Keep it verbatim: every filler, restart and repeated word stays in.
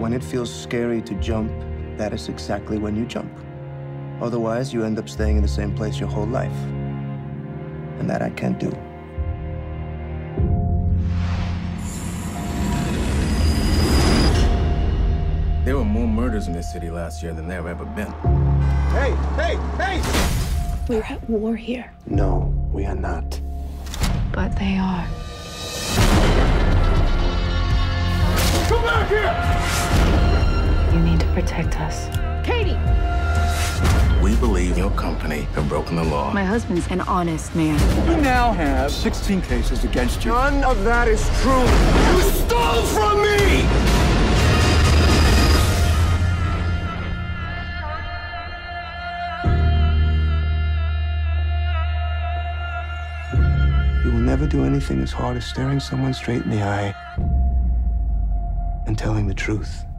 When it feels scary to jump, that is exactly when you jump. Otherwise, you end up staying in the same place your whole life. And that I can't do. There were more murders in this city last year than there have ever been. Hey, hey, hey! We're at war here. No, we are not. But they are. Come back here! You need to protect us. Katie! We believe your company have broken the law. My husband's an honest man. You now have sixteen cases against you. None of that is true. You stole from me! You will never do anything as hard as staring someone straight in the eye and telling the truth.